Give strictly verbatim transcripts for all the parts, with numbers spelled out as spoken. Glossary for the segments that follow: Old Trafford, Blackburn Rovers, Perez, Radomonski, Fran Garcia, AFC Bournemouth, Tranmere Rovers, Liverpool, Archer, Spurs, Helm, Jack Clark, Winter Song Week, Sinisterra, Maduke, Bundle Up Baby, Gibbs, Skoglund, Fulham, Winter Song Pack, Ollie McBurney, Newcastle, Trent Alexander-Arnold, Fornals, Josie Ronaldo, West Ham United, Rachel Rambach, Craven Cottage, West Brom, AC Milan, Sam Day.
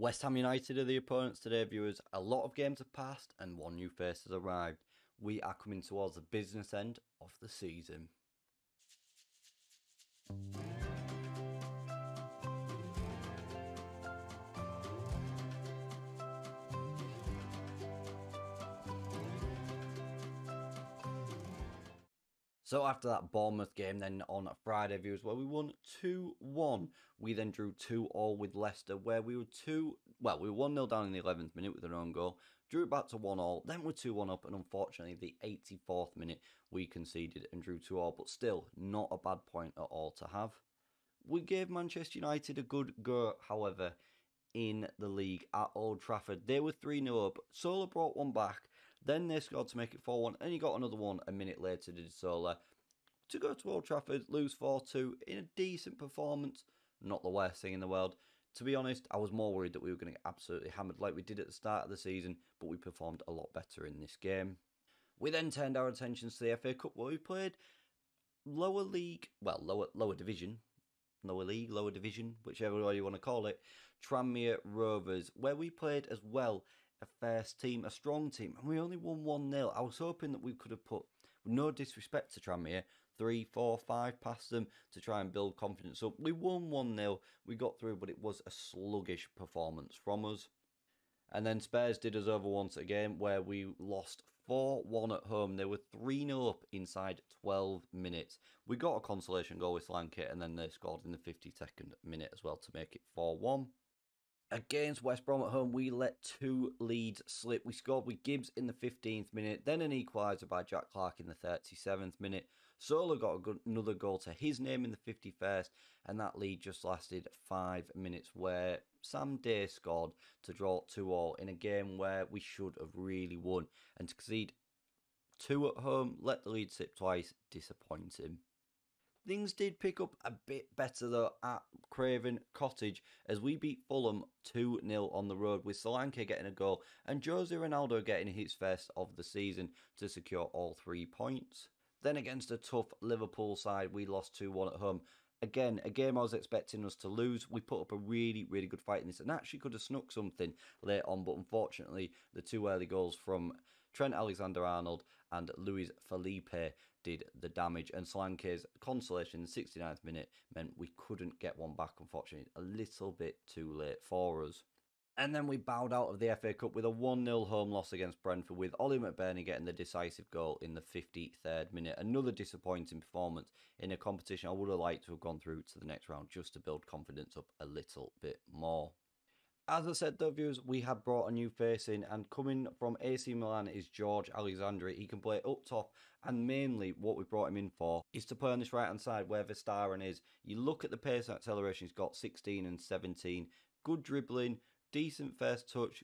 West Ham United are the opponents today, viewers. A lot of games have passed and one new face has arrived. We are coming towards the business end of the season. So after that Bournemouth game then on Friday, viewers, where we won two one, we then drew two all with Leicester, where we were two, well, we were one nil down in the eleventh minute with our own goal, drew it back to one all, then we're two one up, and unfortunately the eighty-fourth minute we conceded and drew two all, but still not a bad point at all to have. We gave Manchester United a good go, however, in the league at Old Trafford. They were three nil up. Sola brought one back, then they scored to make it four one, and he got another one a minute later, did Sola, to go to Old Trafford, lose four two in a decent performance. Not the worst thing in the world. To be honest, I was more worried that we were going to get absolutely hammered like we did at the start of the season, but we performed a lot better in this game. We then turned our attentions to the F A Cup, where we played lower league, well, lower lower division, lower league, lower division, whichever way you want to call it, Tranmere Rovers, where we played as well a first team, a strong team, and we only won one nil. I was hoping that we could have put, no disrespect to Tranmere, three, four, five past them to try and build confidence up. We won one nil, we got through, but it was a sluggish performance from us. And then Spurs did us over once again, where we lost four one at home. They were three nil up inside twelve minutes. We got a consolation goal with Solanke, and then they scored in the fifty-second minute as well to make it four one. Against West Brom at home, we let two leads slip. We scored with Gibbs in the fifteenth minute, then an equaliser by Jack Clark in the thirty-seventh minute. Sola got a good, another goal to his name in the fifty-first, and that lead just lasted five minutes, where Sam Day scored to draw two all in a game where we should have really won. And to concede two at home, let the lead slip twice, disappointing. Things did pick up a bit better though at Craven Cottage, as we beat Fulham two nil on the road, with Solanke getting a goal and Josie Ronaldo getting his first of the season to secure all three points. Then against a tough Liverpool side, we lost two one at home. Again, a game I was expecting us to lose. We put up a really, really good fight in this and actually could have snuck something late on, but unfortunately the two early goals from Trent Alexander-Arnold and Luis Felipe did the damage, and Solanke's consolation in the sixty-ninth minute meant we couldn't get one back, unfortunately. A little bit too late for us. And then we bowed out of the F A Cup with a one nil home loss against Brentford, with Ollie McBurney getting the decisive goal in the fifty-third minute. Another disappointing performance in a competition I would have liked to have gone through to the next round, just to build confidence up a little bit more. As I said though, viewers, we have brought a new face in, and coming from A C Milan is George Alexandre. He can play up top, and mainly what we brought him in for is to play on this right hand side where Verstappen is. You look at the pace and acceleration he's got, sixteen and seventeen, good dribbling, decent first touch,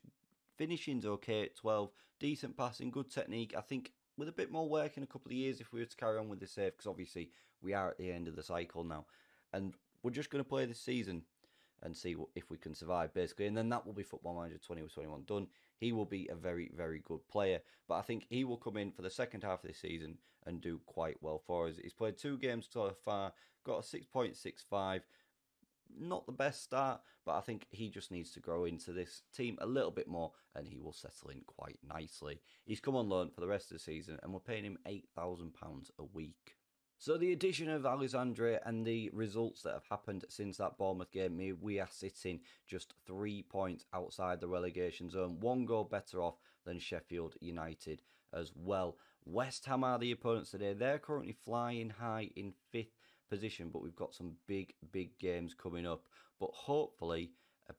finishing's okay at twelve, decent passing, good technique. I think with a bit more work in a couple of years, if we were to carry on with this save, because obviously we are at the end of the cycle now, and we're just going to play this season and see if we can survive, basically. And then that will be Football Manager twenty or twenty-one done. He will be a very, very good player. But I think he will come in for the second half of this season and do quite well for us. He's played two games so far, got a six point six five. Not the best start, but I think he just needs to grow into this team a little bit more and he will settle in quite nicely. He's come on loan for the rest of the season and we're paying him eight thousand pounds a week. So the addition of Alexandre and the results that have happened since that Bournemouth game, we are sitting just three points outside the relegation zone, one goal better off than Sheffield United as well. West Ham are the opponents today. They're currently flying high in fifth position, but we've got some big, big games coming up. But hopefully a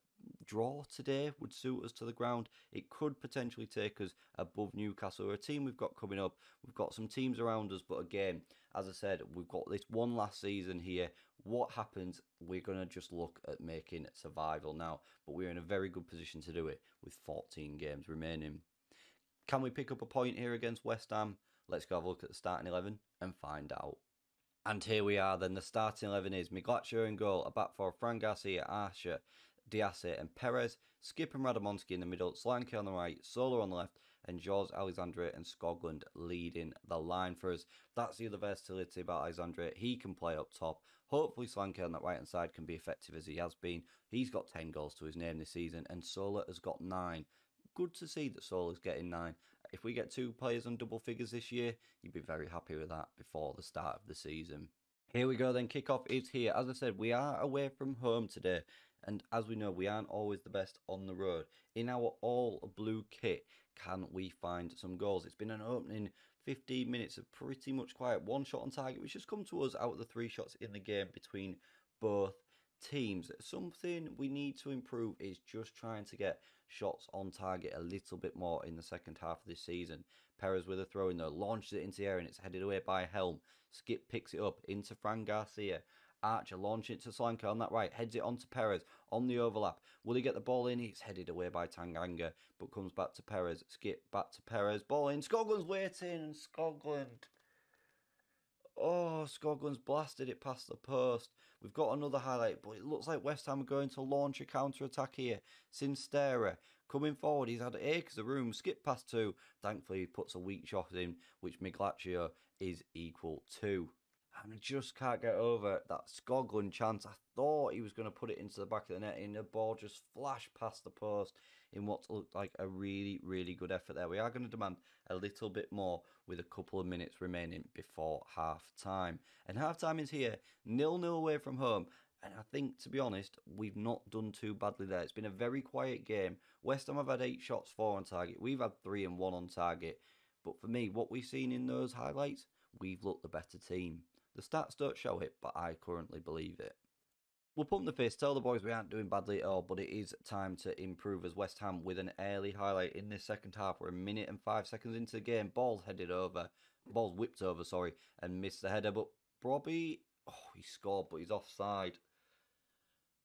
draw today would suit us to the ground. It could potentially take us above Newcastle, or a team we've got coming up. We've got some teams around us, but again, as I said, we've got this one last season here. What happens, we're going to just look at making survival now, but we're in a very good position to do it with fourteen games remaining. Can we pick up a point here against West Ham? Let's go have a look at the starting eleven and find out. And here we are then. The starting eleven is Mignolet in goal, a back four, Fran Garcia, Archer, Diase and Perez, Skip and Radomonski in the middle, Solanke on the right, Sola on the left, and George Alexandre and Skoglund leading the line for us. That's the other versatility about Alexandre. He can play up top. Hopefully Solanke on that right-hand side can be effective as he has been. He's got ten goals to his name this season, and Sola has got nine. Good to see that Sola's getting nine. If we get two players on double figures this year, you'd be very happy with that before the start of the season. Here we go then. Kickoff is here. As I said, we are away from home today. And as we know, we aren't always the best on the road. In our all-blue kit, can we find some goals? It's been an opening fifteen minutes of pretty much quiet. One shot on target, which has come to us out of the three shots in the game between both teams. Something we need to improve is just trying to get shots on target a little bit more in the second half of this season. Perez with a throw in though, launches it into the air and it's headed away by Helm. Skip picks it up into Fran Garcia. Archer launching it to Solanke on that right, heads it on to Perez on the overlap. Will he get the ball in? It's headed away by Tanganga, but comes back to Perez. Skip back to Perez, ball in. Skoglund's waiting, and Skoglund. Oh, Skoglund's blasted it past the post. We've got another highlight, but it looks like West Ham are going to launch a counter-attack here. Sinisterra coming forward. He's had acres of room. Skip past two. Thankfully, he puts a weak shot in, which Mignolet is equal to. And I just can't get over that Skoglund chance. I thought he was going to put it into the back of the net, and the ball just flashed past the post in what looked like a really, really good effort there. We are going to demand a little bit more with a couple of minutes remaining before half-time. And half-time is here, nil nil away from home. And I think, to be honest, we've not done too badly there. It's been a very quiet game. West Ham have had eight shots, four on target. We've had three and one on target. But for me, what we've seen in those highlights, we've looked the better team. The stats don't show it, but I currently believe it. We'll pump the fist, tell the boys we aren't doing badly at all, but it is time to improve as West Ham with an early highlight in this second half. We're a minute and five seconds into the game. Ball's headed over. Ball's whipped over, sorry, and missed the header. But Brobbey, oh, he scored, but he's offside.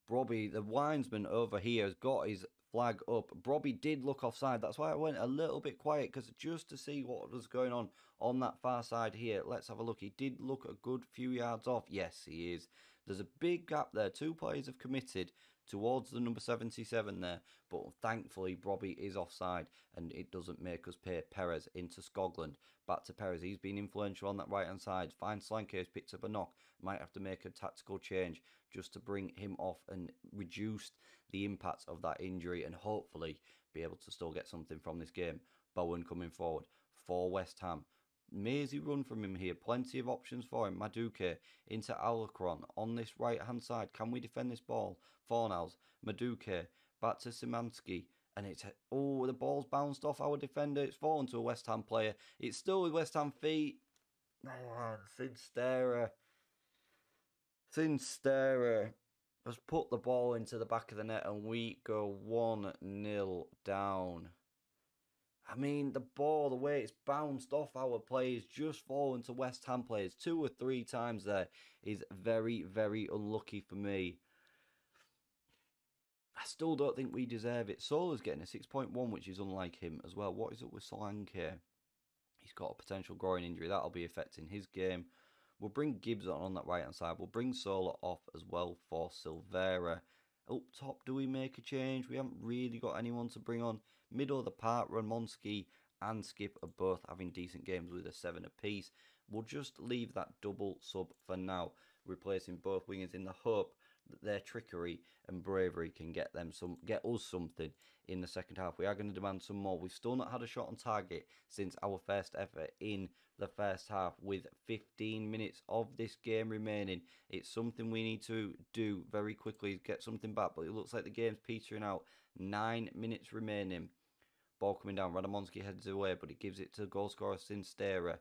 Brobbey, the winesman over here, has got his flag up. Brobbey did look offside. That's why I went a little bit quiet, because just to see what was going on on that far side here. Let's have a look. He did look a good few yards off. Yes, he is. There's a big gap there. Two players have committed towards the number seventy-seven there, but thankfully Brobbey is offside and it doesn't make us pay. Perez into Skoglund, back to Perez. He's been influential on that right hand side. Finds Solanke, who's picked up a knock. Might have to make a tactical change just to bring him off and reduce the impact of that injury, and hopefully be able to still get something from this game. Bowen coming forward for West Ham. Mazy run from him here. Plenty of options for him. Maduke into Alarcón on this right-hand side. Can we defend this ball? Fornals. Maduke back to Szymanski. And it's... Oh, the ball's bounced off our defender. It's fallen to a West Ham player. It's still with West Ham feet. Oh, Sinisterra. Sinisterra has put the ball into the back of the net and we go one nil down. I mean, the ball, the way it's bounced off our players, just fallen to West Ham players two or three times there is very, very unlucky for me. I still don't think we deserve it. Sola's getting a six point one, which is unlike him as well. What is up with Solanke? He's got a potential groin injury. That'll be affecting his game. We'll bring Gibbs on, on that right-hand side. We'll bring Sola off as well for Silvera. Up top, do we make a change? We haven't really got anyone to bring on. Middle of the park, Radomonski and Skip are both having decent games with a seven apiece. We'll just leave that double sub for now, replacing both wingers in the hope that their trickery and bravery can get them some, get us something in the second half. We are going to demand some more. We've still not had a shot on target since our first effort in the first half, with fifteen minutes of this game remaining. It's something we need to do very quickly, get something back, but it looks like the game's petering out. Nine minutes remaining. Ball coming down, Radomonski heads away, but it gives it to goal scorer Sinisterra.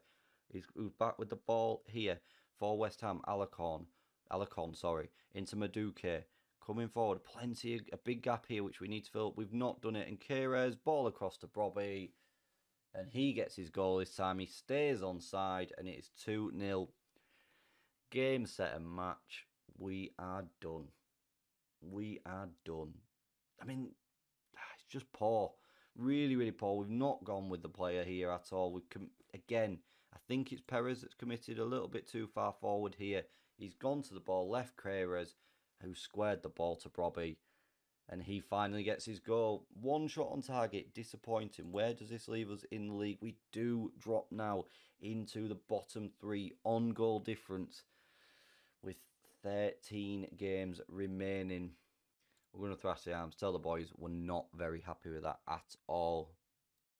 He's back with the ball here for West Ham. Alarcón. Alarcón, sorry, into Maduke. Coming forward, plenty, of, a big gap here, which we need to fill up. We've not done it. And Perez, ball across to Brobbey. And he gets his goal this time. He stays on side, and it is two nil. Game, set, and match. We are done. We are done. I mean, it's just poor. Really, really poor. We've not gone with the player here at all. We can, again, I think it's Perez that's committed a little bit too far forward here. He's gone to the ball, left Perez, who squared the ball to Brobbey. And he finally gets his goal. One shot on target. Disappointing. Where does this leave us in the league? We do drop now into the bottom three on goal difference with thirteen games remaining. We're going to thrash the arms. Tell the boys we're not very happy with that at all.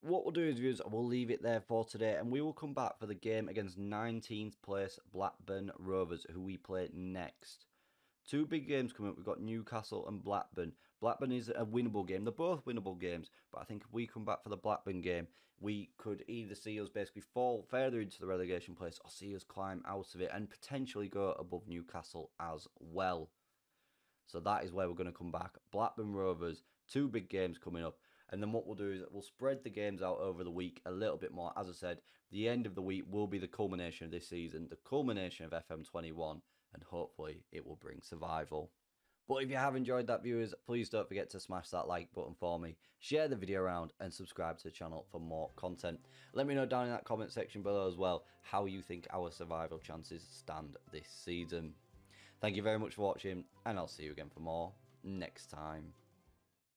What we'll do is, viewers, we'll leave it there for today, and we will come back for the game against nineteenth place Blackburn Rovers, who we play next. Two big games coming up. We've got Newcastle and Blackburn. Blackburn is a winnable game. They're both winnable games, but I think if we come back for the Blackburn game, we could either see us basically fall further into the relegation place or see us climb out of it and potentially go above Newcastle as well. So that is where we're going to come back. Blackburn Rovers, two big games coming up. And then what we'll do is we'll spread the games out over the week a little bit more. As I said, the end of the week will be the culmination of this season, the culmination of F M twenty-one, and hopefully it will bring survival. But if you have enjoyed that, viewers, please don't forget to smash that like button for me, share the video around, and subscribe to the channel for more content. Let me know down in that comment section below as well how you think our survival chances stand this season. Thank you very much for watching, and I'll see you again for more next time.